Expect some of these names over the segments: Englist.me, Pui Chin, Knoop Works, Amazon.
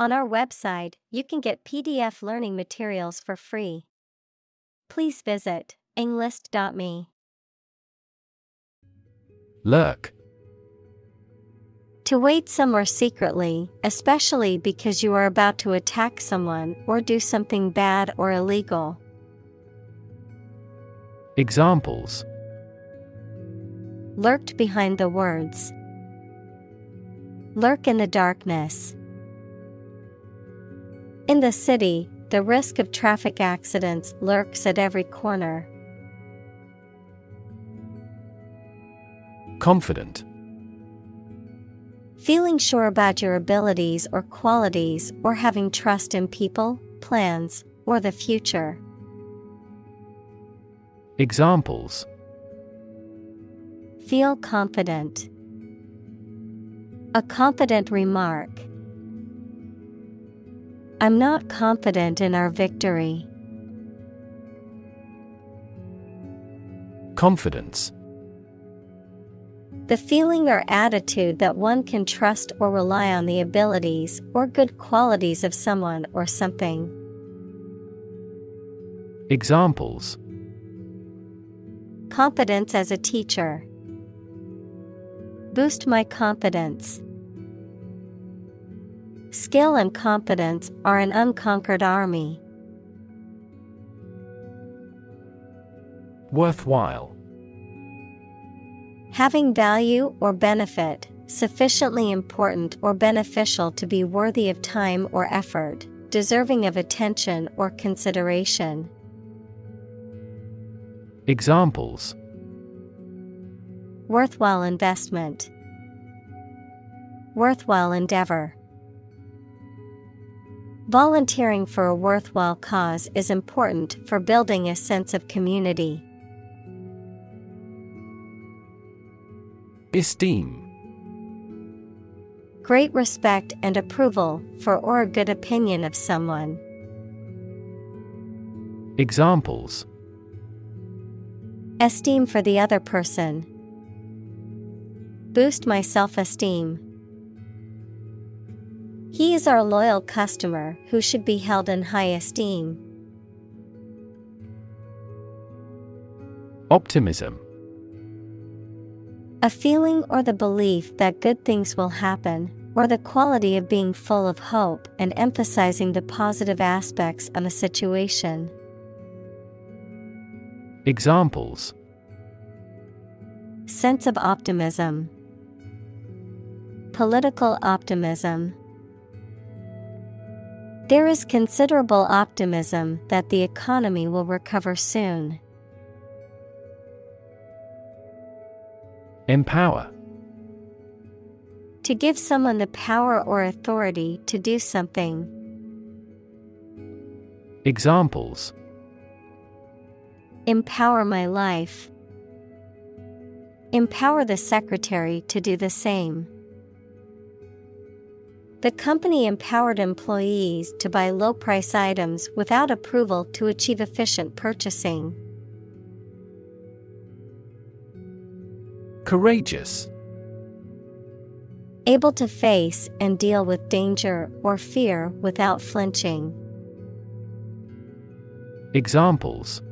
On our website, you can get PDF learning materials for free. Please visit Englist.me. Lurk. To wait somewhere secretly, especially because you are about to attack someone or do something bad or illegal. Examples: lurked behind the words. Lurk in the darkness. In the city, the risk of traffic accidents lurks at every corner. Confident. Feeling sure about your abilities or qualities, or having trust in people, plans, or the future. Examples: feel confident. A confident remark. I'm not confident in our victory. Confidence. The feeling or attitude that one can trust or rely on the abilities or good qualities of someone or something. Examples: confidence as a teacher. Boost my confidence. Skill and competence are an unconquered army. Worthwhile. Having value or benefit, sufficiently important or beneficial to be worthy of time or effort, deserving of attention or consideration. Examples: worthwhile investment. Worthwhile endeavor. Volunteering for a worthwhile cause is important for building a sense of community. Esteem. Great respect and approval for or a good opinion of someone. Examples: esteem for the other person. Boost my self-esteem. He is our loyal customer who should be held in high esteem. Optimism. A feeling or the belief that good things will happen, or the quality of being full of hope and emphasizing the positive aspects of a situation. Examples: sense of optimism. Political optimism. There is considerable optimism that the economy will recover soon. Empower. To give someone the power or authority to do something. Examples: empower my life. Empower the secretary to do the same. The company empowered employees to buy low-price items without approval to achieve efficient purchasing. Courageous. Able to face and deal with danger or fear without flinching. Examples: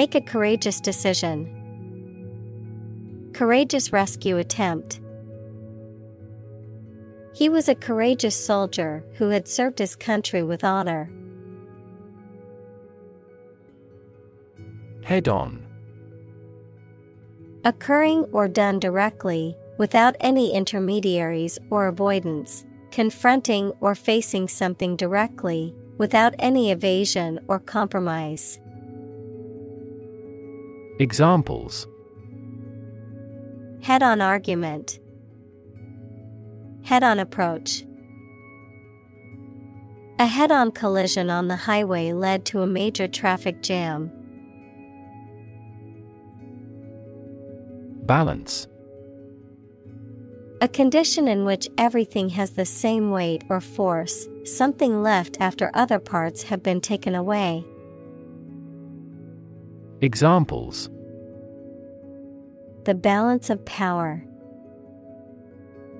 make a courageous decision. Courageous rescue attempt. He was a courageous soldier who had served his country with honor. Head on. Occurring or done directly, without any intermediaries or avoidance, confronting or facing something directly, without any evasion or compromise. Examples: head-on argument. Head-on approach. A head-on collision on the highway led to a major traffic jam. Balance. A condition in which everything has the same weight or force, something left after other parts have been taken away. Examples: the balance of power.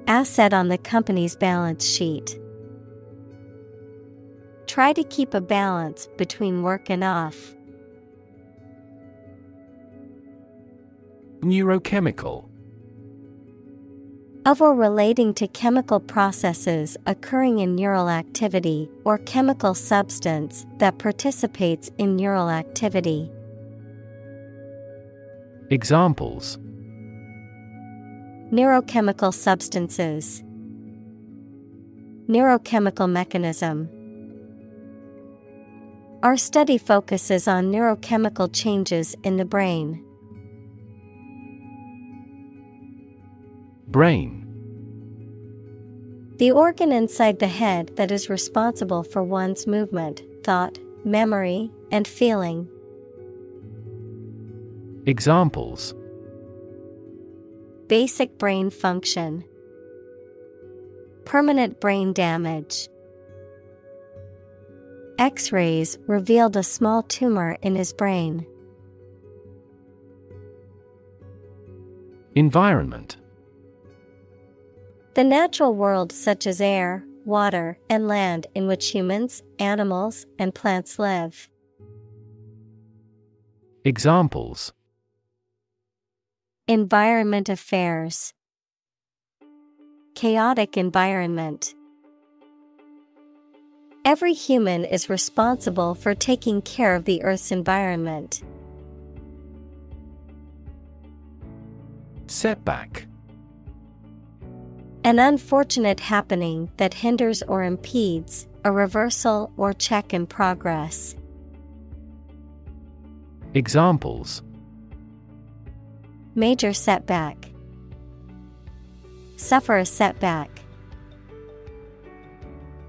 asset on the company's balance sheet. Try to keep a balance between work and off. Neurochemical. Of or relating to chemical processes occurring in neural activity, or chemical substance that participates in neural activity. Examples: neurochemical substances, neurochemical mechanism. Our study focuses on neurochemical changes in the brain. Brain. The organ inside the head that is responsible for one's movement, thought, memory, and feeling. Examples: basic brain function, permanent brain damage. X-rays revealed a small tumor in his brain. Environment. The natural world, such as air, water, and land, in which humans, animals, and plants live. Examples: environment affairs, chaotic environment. Every human is responsible for taking care of the Earth's environment. Setback. An unfortunate happening that hinders or impedes a reversal or check in progress. Examples: major setback, suffer a setback.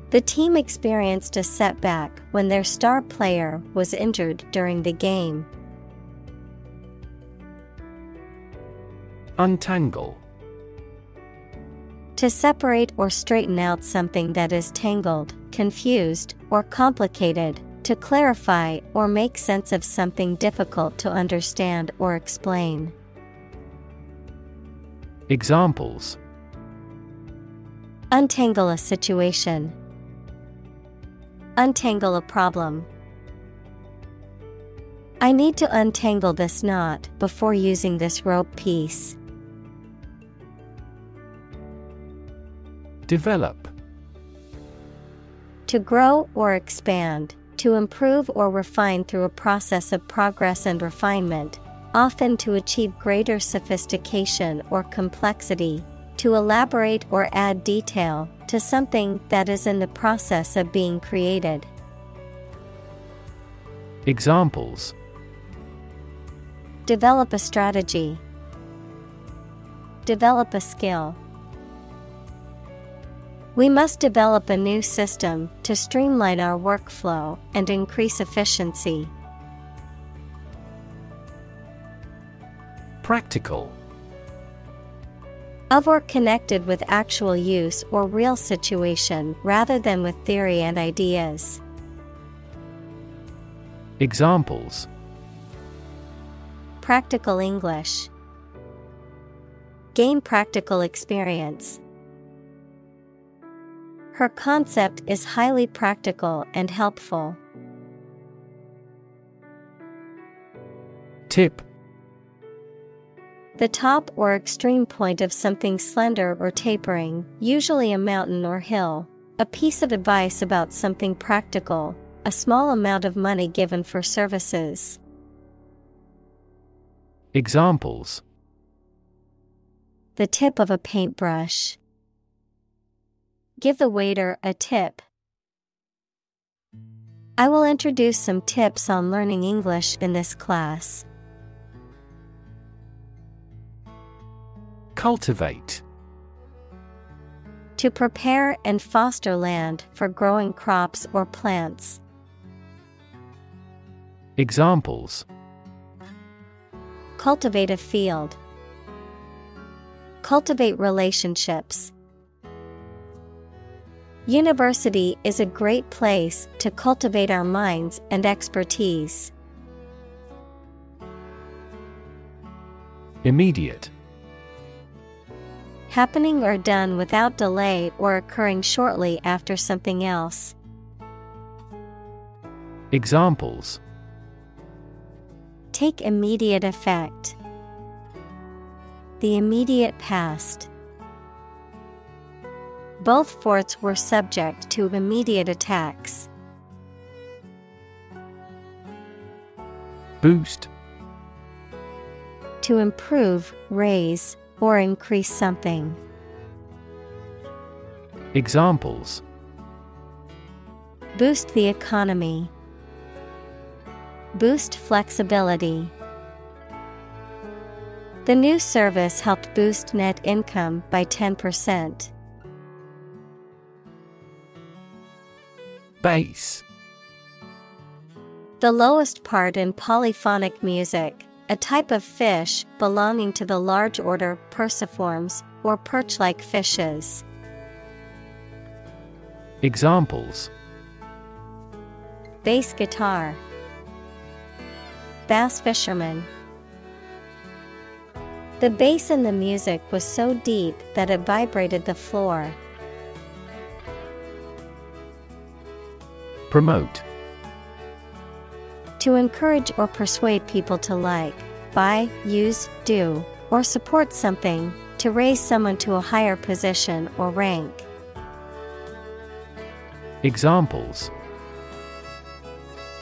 The team experienced a setback when their star player was injured during the game. Untangle. To separate or straighten out something that is tangled, confused, or complicated, to clarify or make sense of something difficult to understand or explain. Examples: untangle a situation, untangle a problem. I need to untangle this knot before using this rope piece. Develop. To grow or expand, to improve or refine through a process of progress and refinement, often to achieve greater sophistication or complexity, to elaborate or add detail to something that is in the process of being created. Examples: develop a strategy, develop a skill. We must develop a new system to streamline our workflow and increase efficiency. Practical. Of or connected with actual use or real situation rather than with theory and ideas. Examples: practical English, gain practical experience. Her concept is highly practical and helpful. Tip. The top or extreme point of something slender or tapering, usually a mountain or hill. A piece of advice about something practical, a small amount of money given for services. Examples: the tip of a paintbrush, give the waiter a tip. I will introduce some tips on learning English in this class. Cultivate. To prepare and foster land for growing crops or plants. Examples: cultivate a field, cultivate relationships. University is a great place to cultivate our minds and expertise. Immediate. happening or done without delay or occurring shortly after something else. Examples: take immediate effect. The immediate past. Both forts were subject to immediate attacks. Boost. To improve, raise, or increase something. Examples: boost the economy. Boost flexibility. The new service helped boost net income by 10%. Bass. The lowest part in polyphonic music, a type of fish belonging to the large order Perciformes or perch-like fishes. Examples: bass guitar. Bass fisherman. The bass in the music was so deep that it vibrated the floor. Promote. To encourage or persuade people to like, buy, use, do, or support something, to raise someone to a higher position or rank. Examples: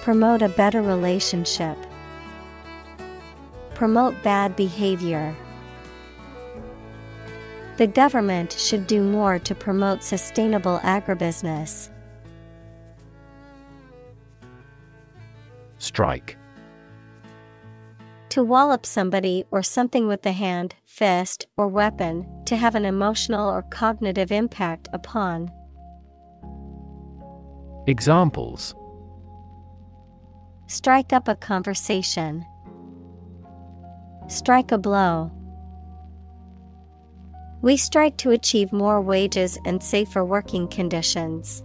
promote a better relationship. Promote bad behavior. The government should do more to promote sustainable agribusiness. Strike. To wallop somebody or something with the hand, fist, or weapon, to have an emotional or cognitive impact upon. Examples: strike up a conversation. Strike a blow. We strike to achieve more wages and safer working conditions.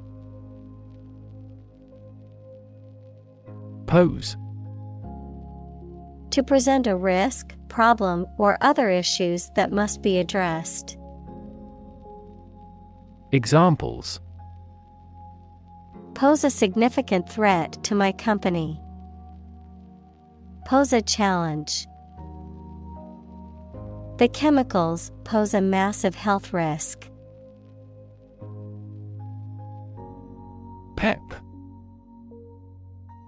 Pose. To present a risk, problem, or other issues that must be addressed. Examples: pose a significant threat to my company. Pose a challenge. The chemicals pose a massive health risk. Pep.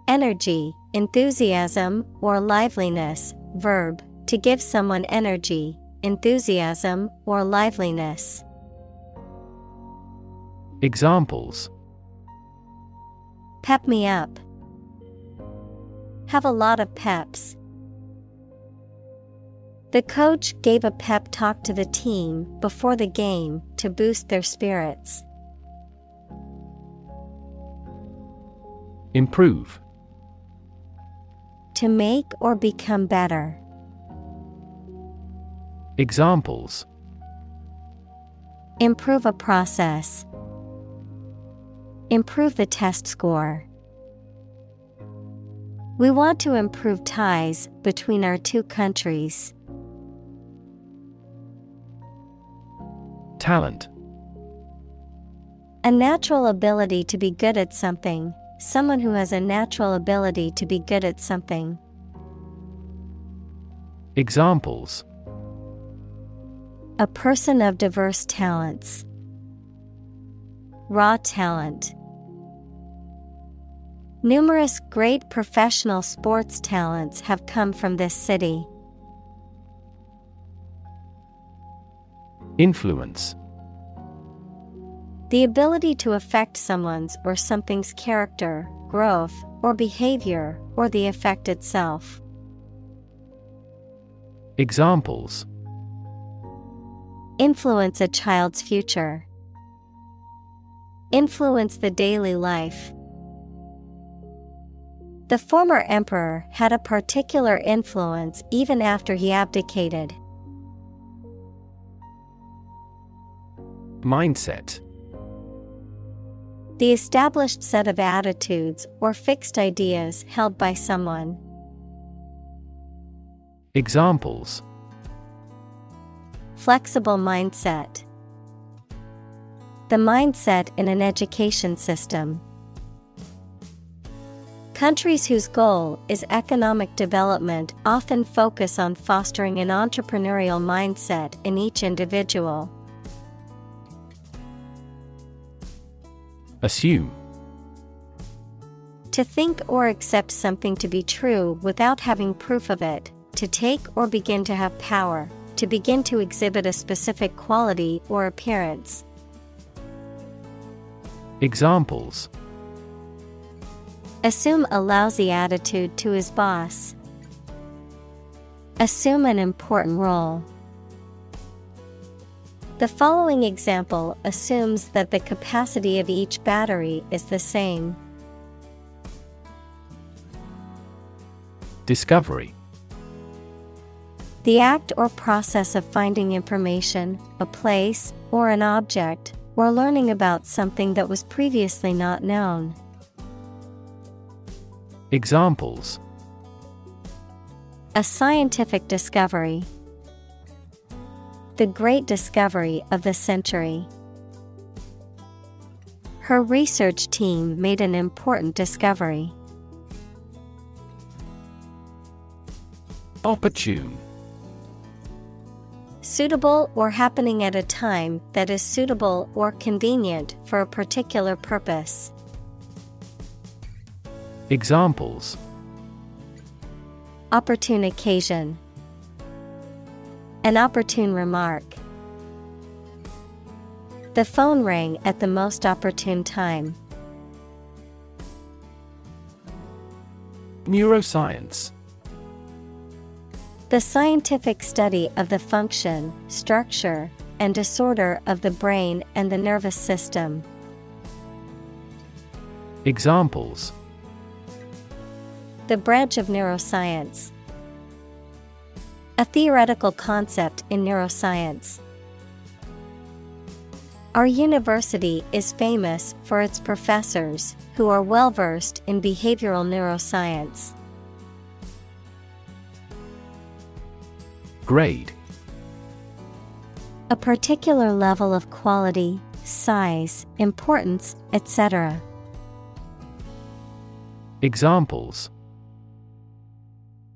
Energy, enthusiasm, or liveliness. Verb, to give someone energy, enthusiasm, or liveliness. Examples: pep me up. Have a lot of peps. The coach gave a pep talk to the team before the game to boost their spirits. Improve. To make or become better. Examples: improve a process. Improve the test score. We want to improve ties between our two countries. Talent. A natural ability to be good at something. Someone who has a natural ability to be good at something. Examples: a person of diverse talents. Raw talent. Numerous great professional sports talents have come from this city. Influence. The ability to affect someone's or something's character, growth, or behavior, or the effect itself. Examples: influence a child's future. Influence the daily life. The former emperor had a particular influence even after he abdicated. Mindset. The established set of attitudes or fixed ideas held by someone. Examples: Flexible mindset. The mindset in an education system. Countries whose goal is economic development often focus on fostering an entrepreneurial mindset in each individual. Assume. To think or accept something to be true without having proof of it, to take or begin to have power, to begin to exhibit a specific quality or appearance. Examples. Assume a lousy attitude to his boss. Assume an important role. The following example assumes that the capacity of each battery is the same. Discovery. The act or process of finding information, a place, or an object, or learning about something that was previously not known. Examples. A scientific discovery. The great discovery of the century. Her research team made an important discovery. Opportune. Suitable or happening at a time that is suitable or convenient for a particular purpose. Examples. Opportune occasion. An opportune remark. The phone rang at the most opportune time. Neuroscience. The scientific study of the function, structure, and disorder of the brain and the nervous system. Examples. The branch of neuroscience. A theoretical concept in neuroscience. Our university is famous for its professors who are well-versed in behavioral neuroscience. Grade. A particular level of quality, size, importance, etc. Examples.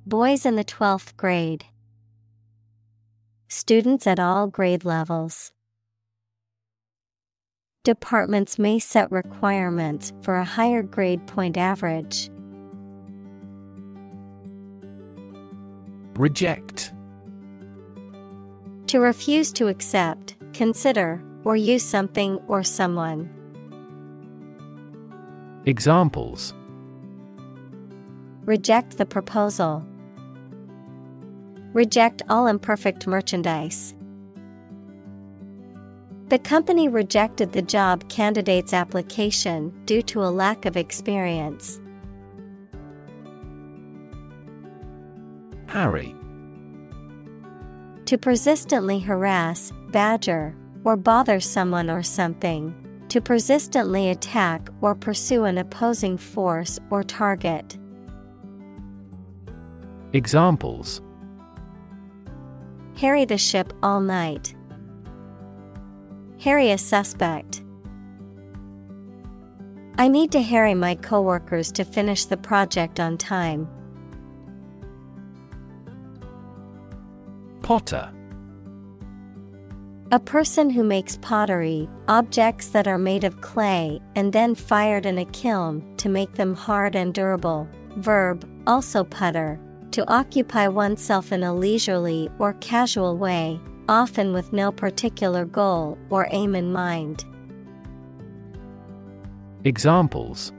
Boys in the 12th grade. Students at all grade levels. Departments may set requirements for a higher grade point average. Reject. To refuse to accept, consider, or use something or someone. Examples. Reject the proposal. Reject all imperfect merchandise. The company rejected the job candidate's application due to a lack of experience. Harry. To persistently harass, badger, or bother someone or something. To persistently attack or pursue an opposing force or target. Examples. Harry the ship all night. Harry a suspect. I need to harry my coworkers to finish the project on time. Potter. A person who makes pottery, objects that are made of clay and then fired in a kiln to make them hard and durable. Verb, also putter. To occupy oneself in a leisurely or casual way, often with no particular goal or aim in mind. Examples.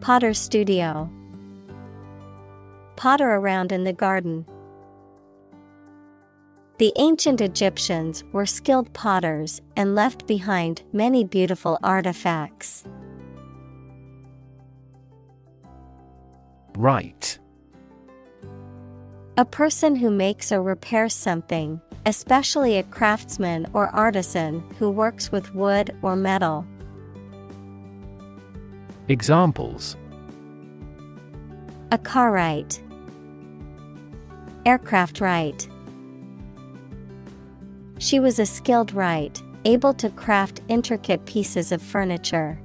Potter's studio. Potter around in the garden. The ancient Egyptians were skilled potters and left behind many beautiful artifacts. Right. A person who makes or repairs something, especially a craftsman or artisan who works with wood or metal. Examples. A car right. Aircraft right. She was a skilled wright, able to craft intricate pieces of furniture.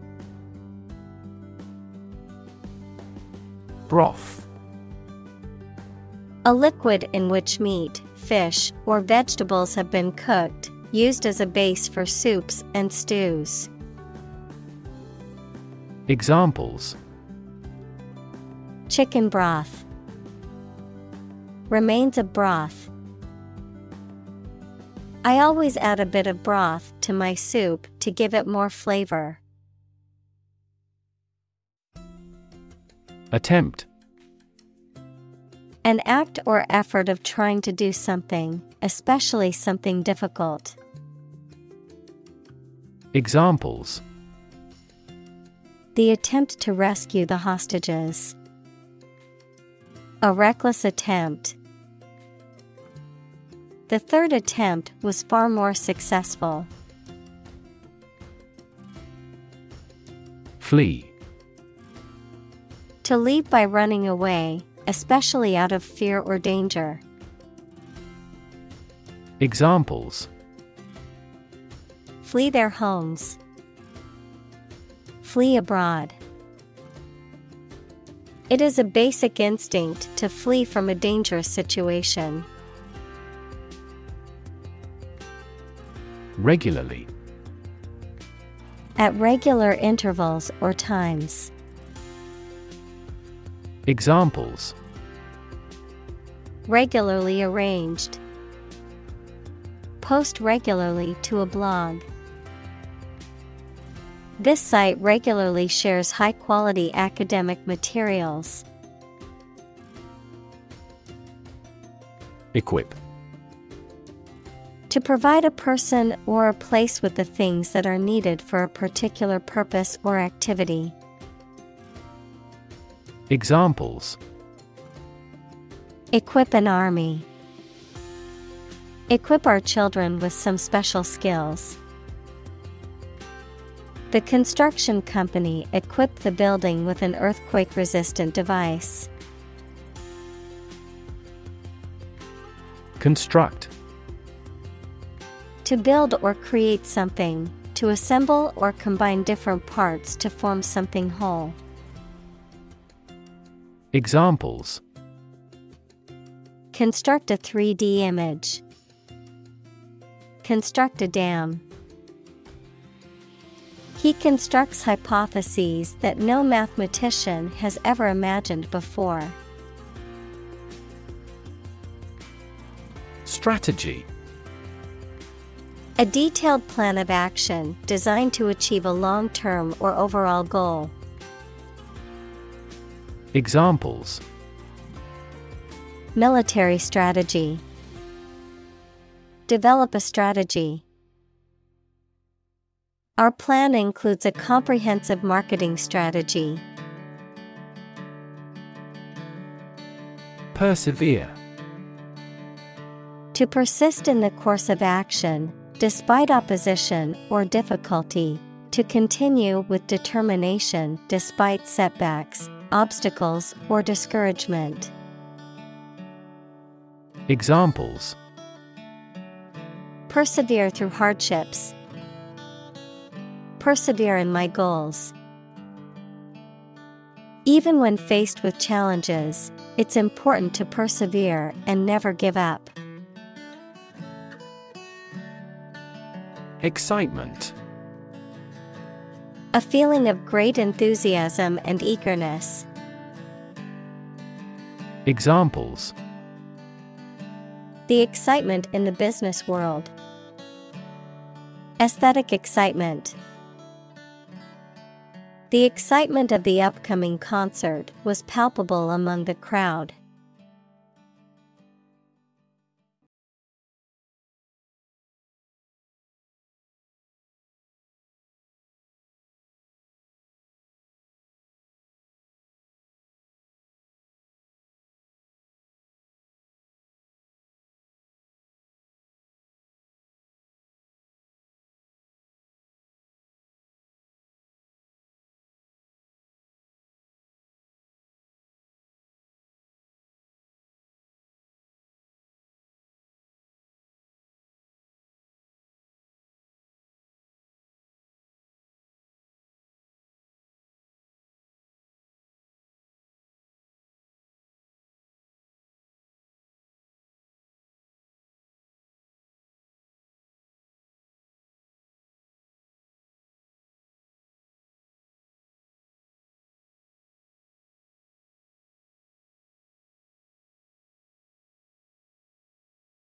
Broth. A liquid in which meat, fish, or vegetables have been cooked, used as a base for soups and stews. Examples: chicken broth, remains of broth. I always add a bit of broth to my soup to give it more flavor. Attempt. An act or effort of trying to do something, especially something difficult. Examples: the attempt to rescue the hostages. A reckless attempt. The third attempt was far more successful. Flee. To leave by running away, especially out of fear or danger. Examples: flee their homes, flee abroad. It is a basic instinct to flee from a dangerous situation. Regularly. At regular intervals or times. Examples: regularly arranged. Post regularly to a blog. This site regularly shares high-quality academic materials. Equip. To provide a person or a place with the things that are needed for a particular purpose or activity. Examples: equip an army. Equip our children with some special skills. The construction company equipped the building with an earthquake-resistant device. Construct. To build or create something, to assemble or combine different parts to form something whole. Examples: construct a 3D image. Construct a dam. He constructs hypotheses that no mathematician has ever imagined before. Strategy. A detailed plan of action designed to achieve a long-term or overall goal. Examples: military strategy. Develop a strategy. Our plan includes a comprehensive marketing strategy. Persevere. To persist in the course of action, despite opposition or difficulty, to continue with determination despite setbacks, obstacles, or discouragement. Examples: persevere through hardships. Persevere in my goals. Even when faced with challenges, it's important to persevere and never give up. Excitement. A feeling of great enthusiasm and eagerness. Examples: the excitement in the business world. Aesthetic excitement. The excitement of the upcoming concert was palpable among the crowd.